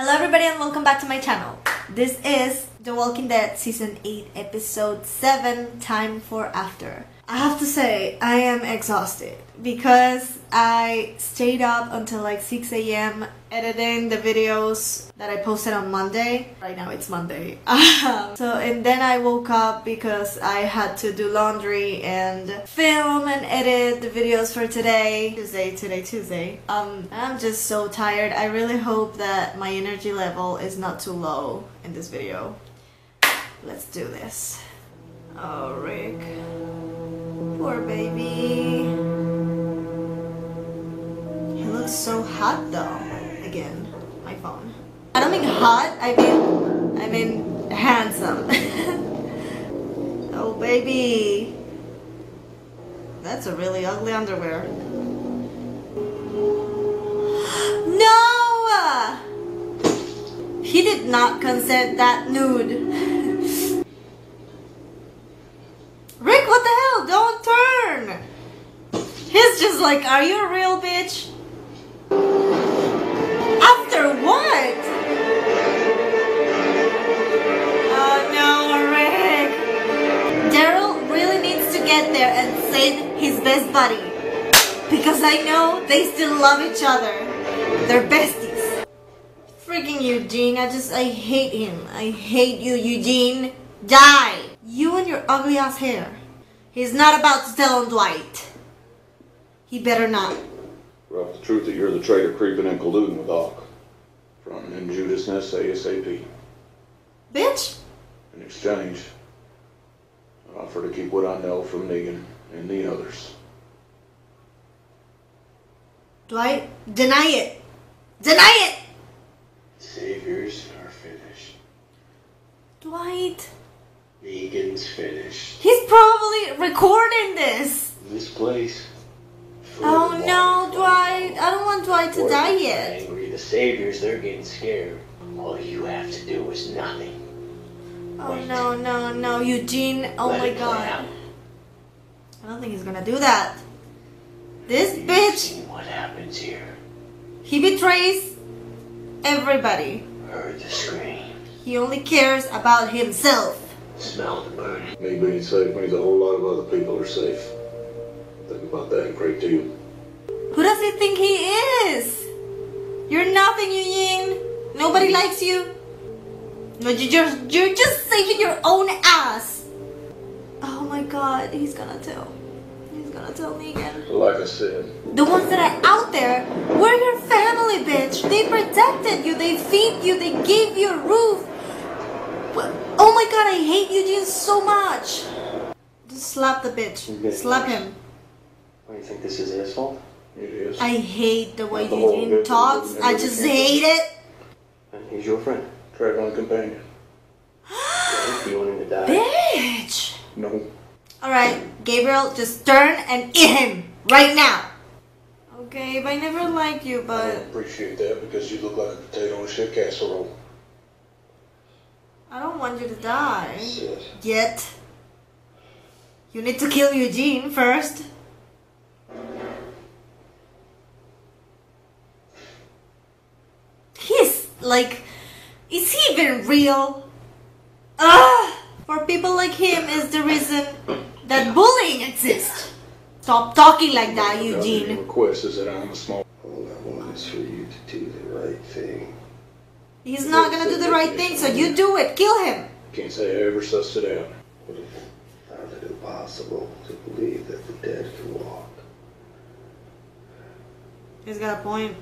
Hello everybody and welcome back to my channel. This is The Walking Dead Season 8 Episode 7, Time for After. I have to say, I am exhausted because I stayed up until like 6 AM editing the videos that I posted on Monday. Right now it's Monday. And then I woke up because I had to do laundry and film and edit the videos for today. Tuesday. I'm just so tired. I really hope that my energy level is not too low in this video. Let's do this. Oh, Rick. Poor baby. He looks so hot though. Again, my phone. I don't mean hot, I mean handsome. Oh baby. That's a really ugly underwear. No! He did not consent that nude. Like, are you a real bitch? After what? Oh no, Rick. Daryl really needs to get there and save his best buddy. Because I know they still love each other. They're besties. Freaking Eugene, I hate him. I hate you, Eugene. Die! You and your ugly ass hair. He's not about to tell on Dwight. He better not. Well, the truth that you're the traitor creeping and colluding with Ock. From an Judas Ness ASAP. Bitch! In exchange, I offer to keep what I know from Negan and the others. Dwight, deny it! Deny it! Saviors are finished. Dwight! Negan's finished. He's probably recording this! In this place. Oh no, Dwight! I don't want Dwight to die yet. Angry. The saviors, they're getting scared. All you have to do is nothing. Oh wait. No, Eugene! Oh my God! I don't think he's gonna do that. This bitch! What happens here? He betrays everybody. Heard the scream. He only cares about himself. Smell the burn. Me being safe means a whole lot of other people are safe. Think about that, great dude. Who does he think he is? You're nothing, Eugene. Nobody likes you. No, you're just saving your own ass. Oh my God, he's gonna tell. He's gonna tell me again. Like I said, the ones that are out there, we're your family, bitch. They protected you. They feed you. They gave you a roof. Oh my God, I hate Eugene so much. Just slap the bitch. Slap him. What, do you think this is his fault? It is. I hate the way Eugene talks. I just hate it. And he's your friend. Traveling companion. You want him to die? Bitch! No. Alright, Gabriel, just turn and eat him. Right now. Okay, I never liked you, but... I don't appreciate that because you look like a potato on a shit casserole. I don't want you to die. That's it. Yet. You need to kill Eugene first. Like, is he even real? For people like him is the reason that bullying exists. Stop talking like that, Eugene. The request is that I'm a small. All I want is for you to do the right thing. He's not gonna do the right thing, so you do it. Kill him. Can't say I ever sussed it out. Would have found it impossible to believe that the dead can walk. He's got a point.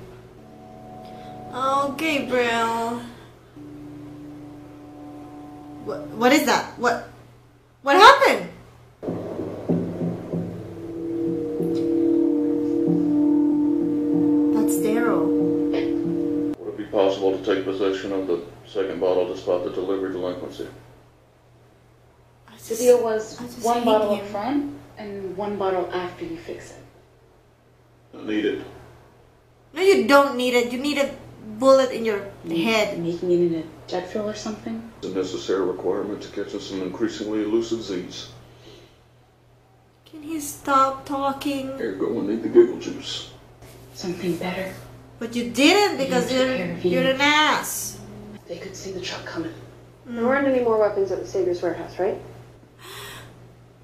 Oh, Gabriel. What is that? What happened? That's Daryl. Would it be possible to take possession of the second bottle despite the delivery delinquency? The deal was one bottle up front and one bottle after you fix it. I need it. No, you don't need it. You need a bullet in your head. Making it in a jet fuel or something? It's a necessary requirement to catch us some increasingly elusive Z's. Can he stop talking? Here, go and eat the giggle juice. Something better. But you didn't because you're an ass. They could see the truck coming. There weren't any more weapons at the Savior's warehouse, right?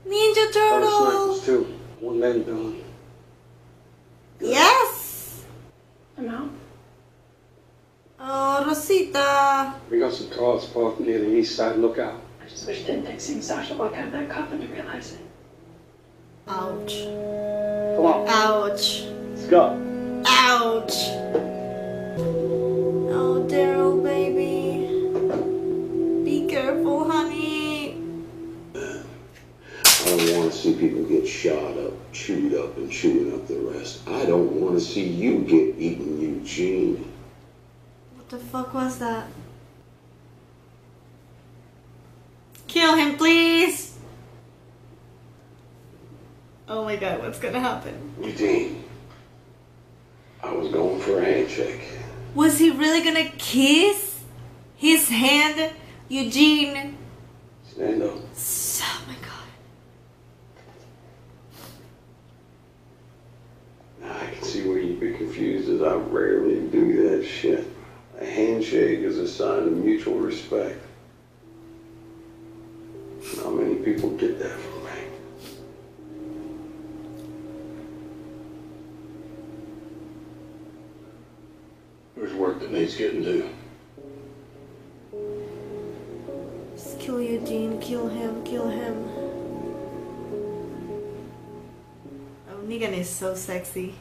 Ninja Turtles! Two. One man villain. Yes! I'm out. Oh, Rosita. We got some cars parked near the east side. Look out. I just wish that next thing Sasha walked out of that coffin to realize it. Ouch. Come on. Ouch. Let's go. Ouch. Oh, Daryl, baby. Be careful, honey. I don't want to see people get shot up, chewed up, and chewing up the rest. I don't want to see you get eaten, Eugene. What the fuck was that? Kill him, please! Oh my god, what's gonna happen? Eugene. I was going for a handshake. Was he really gonna kiss his hand? Eugene. Stand up. Oh my god. Now I can see where you'd be confused, as I rarely do that shit. A handshake is a sign of mutual respect. Not many people get that from me. There's work that needs getting done. Just kill Eugene, kill him, kill him. Oh, Negan is so sexy.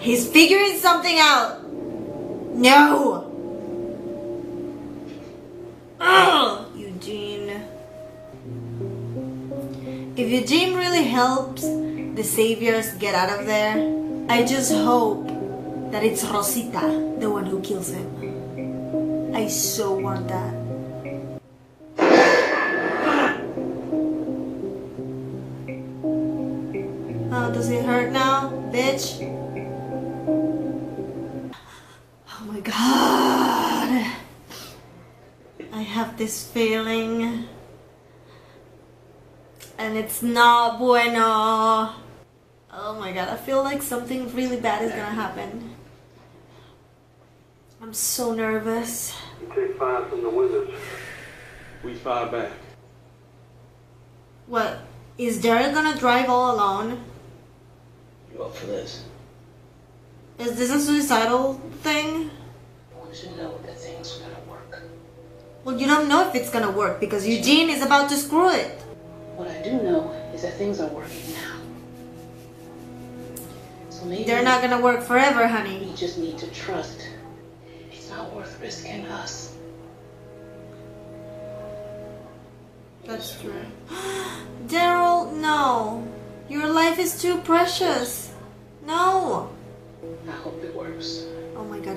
He's figuring something out! No! Ugh, Eugene. If Eugene really helps the Saviors get out of there, I just hope that it's Rosita, the one who kills him. I so want that. Oh, does it hurt now, bitch? Oh my god. I have this feeling. And it's not bueno. Oh my god, I feel like something really bad is gonna happen. I'm so nervous. You take fire from the windows. We fire back. What? Is Daryl gonna drive all alone? You up for this? Is this a suicidal thing? I want you to know that thing's gonna work. Well, you don't know if it's gonna work because Eugene is about to screw it. What I do know is that things are working now. So maybe they're not gonna work forever, honey. You just need to trust. It's not worth risking us. That's true. Daryl, no. Your life is too precious. No. I hope it works. Oh my god,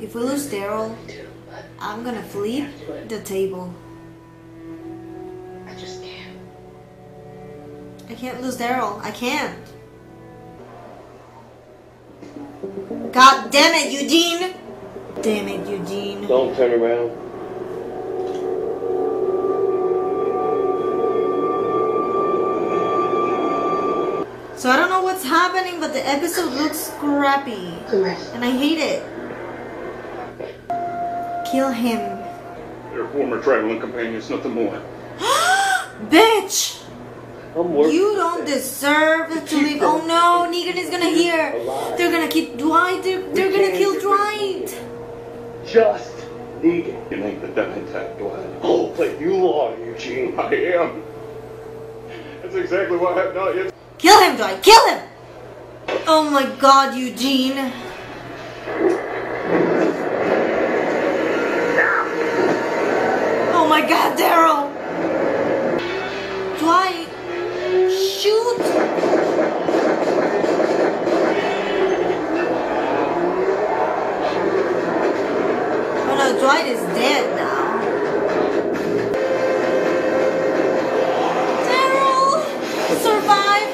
if we lose Daryl, I'm gonna flip the table. I just can't. I can't lose Daryl. I can't. God damn it, Eugene! Damn it, Eugene. Don't turn around. So I don't know what's happening, but the episode looks crappy. And I hate it. Kill him. They're former traveling companions, nothing more. Bitch! You don't deserve to leave. Oh no, Negan is gonna hear. They're gonna keep Dwight. They're gonna kill Dwight. Just Negan. You ain't the devil type, Dwight. Oh, but you are, Eugene. I am. That's exactly what I have not yet. Kill him, Dwight! Kill him! Oh my god, Eugene! Oh my god, Daryl! Dwight! Shoot! Oh no, Dwight is dead now. Daryl! Survive!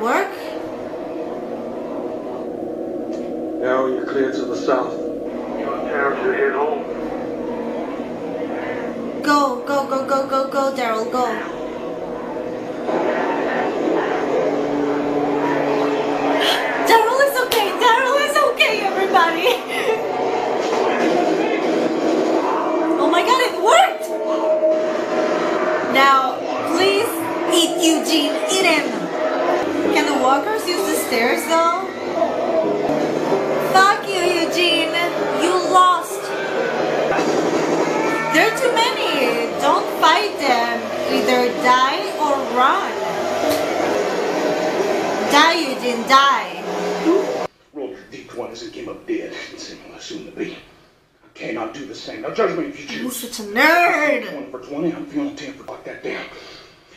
Work? Now you're clear to the south. You're down to head home. Go, go, go, Daryl, go. Daryl is okay. Daryl is okay, everybody. Oh my god, it worked! Now, please eat Eugene. Eat him. Can the walkers use the stairs, though? Fuck you, Eugene. You lost. There are too many. Don't fight them. Either die or run. Die, Eugene, die. Rolled your D20s and came up dead. I'll assume to be. I cannot do the same. Now judge me if you choose. You're such a nerd. 20 for 20. I'm feeling 10 for fuck that damn.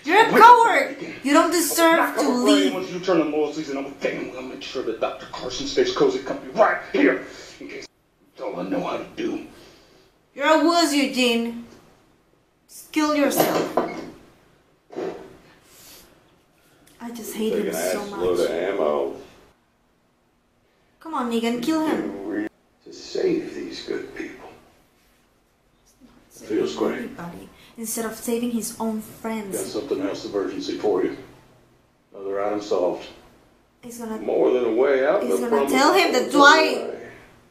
You're a coward. You don't deserve to leave. Once you turn on loyal season, I'm gonna make sure that Dr. Carson stays cozy company right here. In case that's all I know how to do. You're a wuss, Eugene. Kill yourself. I just hate him so much. Load of ammo. Come on, Negan, kill him. To save these good people. Feels great. Everybody. Instead of saving his own friends. Got something else of urgency for you. Another item solved. He's gonna more than a way out. He's gonna tell him that Dwight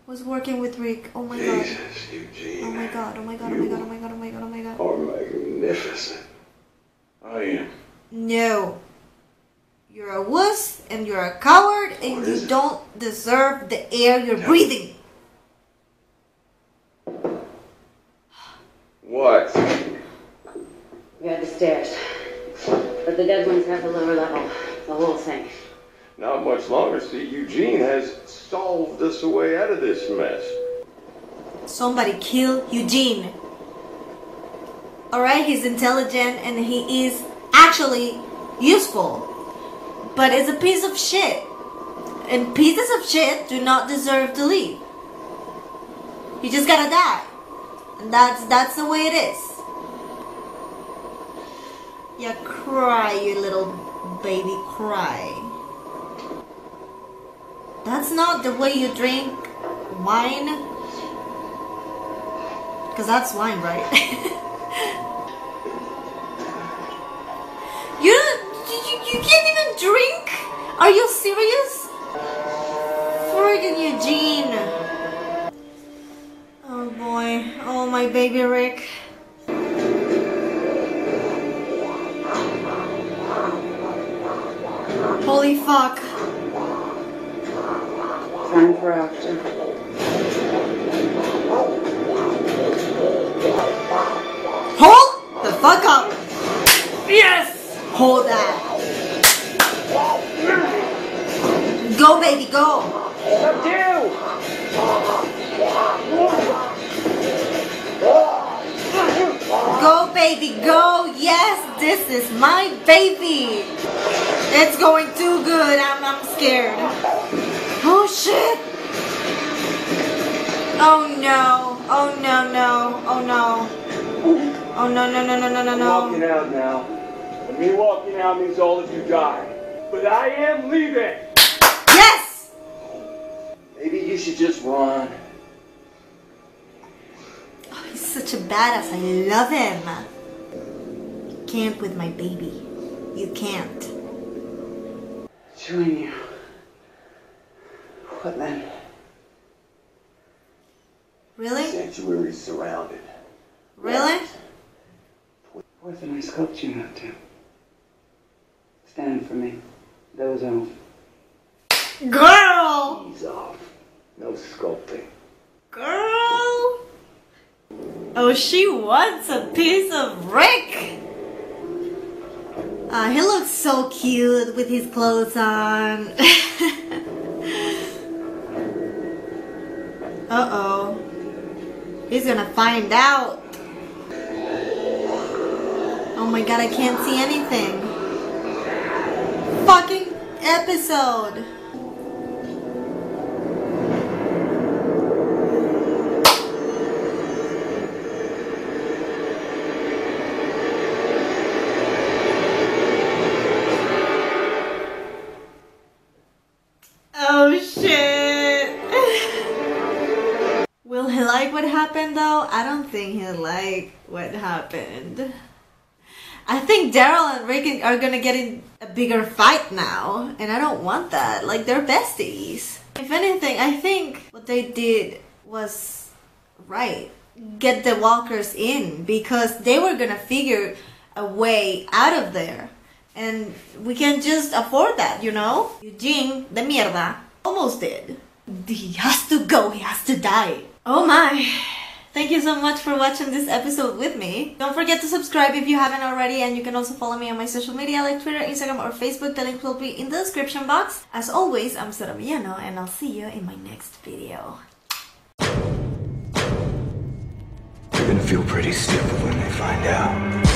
was working with Rick. Oh my god. Jesus, Eugene. Oh my god, oh my god, oh my god, oh my god, oh my god, oh my god. Are magnificent. I am. No. You're a wuss and you're a coward and you don't deserve the air you're breathing. What? We had the stairs. But the dead ones have the lower level. The whole thing. Not much longer. See, Eugene has solved us a way out of this mess. Somebody kill Eugene. Alright, he's intelligent and he is actually useful. But it's a piece of shit. And pieces of shit do not deserve to leave. You just gotta die. And that's the way it is. Yeah, cry, you little baby, cry. That's not the way you drink wine. Because that's wine, right? you can't even drink? Are you serious? Friggin' Eugene. Oh boy. Oh my baby Rick. Holy fuck. Time for action. Hold the fuck up! Yes! Hold that. Go, baby, go! Go, baby, go! Yes, this is my baby! It's going too good, I'm scared. Oh shit! Oh no! Oh no no! Oh no! Oh no no no no no no no! Walking out now. And me walking out means all of you die. But I am leaving. Yes. Maybe you should just run. Oh, he's such a badass. I love him. Camp with my baby. You can't. Join you. What then? Really? The sanctuary is surrounded. Really? Poison I sculpt you not to. Stand for me. Those off. Girl! He's off. No sculpting. Girl! Oh, she wants a piece of Rick! He looks so cute with his clothes on. Uh-oh. He's gonna find out. Oh my god, I can't see anything. Fucking episode. Will he like what happened though? I don't think he'll like what happened. I think Daryl and Rick are gonna get in a bigger fight now, and I don't want that. Like, they're besties. If anything, I think what they did was right. Get the walkers in, because they were gonna figure a way out of there. And we can't just afford that, you know? Eugene, de mierda, almost did. He has to go, he has to die. Oh my. Thank you so much for watching this episode with me. Don't forget to subscribe if you haven't already, and you can also follow me on my social media like Twitter, Instagram, or Facebook. The link will be in the description box. As always, I'm Sora Miyano, and I'll see you in my next video. They're gonna feel pretty stupid when they find out.